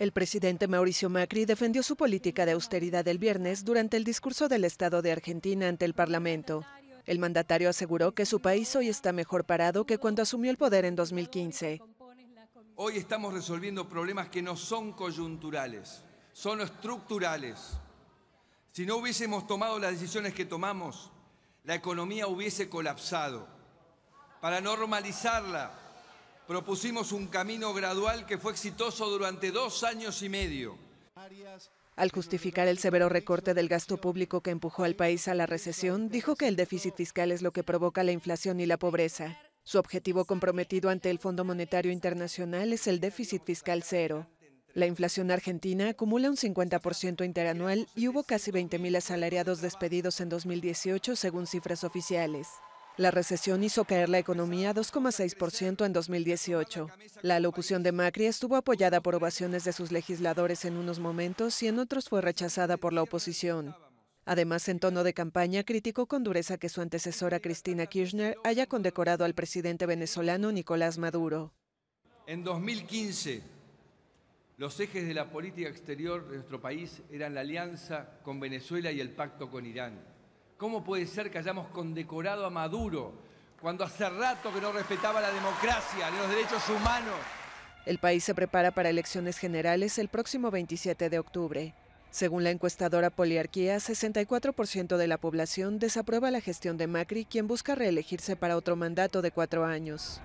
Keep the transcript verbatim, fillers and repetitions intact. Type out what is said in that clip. El presidente Mauricio Macri defendió su política de austeridad el viernes durante el discurso del Estado de Argentina ante el Parlamento. El mandatario aseguró que su país hoy está mejor parado que cuando asumió el poder en dos mil quince. Hoy estamos resolviendo problemas que no son coyunturales, son estructurales. Si no hubiésemos tomado las decisiones que tomamos, la economía hubiese colapsado. Para normalizarla, propusimos un camino gradual que fue exitoso durante dos años y medio. Al justificar el severo recorte del gasto público que empujó al país a la recesión, dijo que el déficit fiscal es lo que provoca la inflación y la pobreza. Su objetivo comprometido ante el Fondo Monetario Internacional es el déficit fiscal cero. La inflación argentina acumula un cincuenta por ciento interanual y hubo casi veinte mil asalariados despedidos en dos mil dieciocho, según cifras oficiales. La recesión hizo caer la economía dos coma seis por ciento en dos mil dieciocho. La alocución de Macri estuvo apoyada por ovaciones de sus legisladores en unos momentos y en otros fue rechazada por la oposición. Además, en tono de campaña, criticó con dureza que su antecesora Cristina Kirchner haya condecorado al presidente venezolano Nicolás Maduro. En dos mil quince, los ejes de la política exterior de nuestro país eran la alianza con Venezuela y el pacto con Irán. ¿Cómo puede ser que hayamos condecorado a Maduro cuando hace rato que no respetaba la democracia, los derechos humanos? El país se prepara para elecciones generales el próximo veintisiete de octubre. Según la encuestadora Poliarquía, sesenta y cuatro por ciento de la población desaprueba la gestión de Macri, quien busca reelegirse para otro mandato de cuatro años.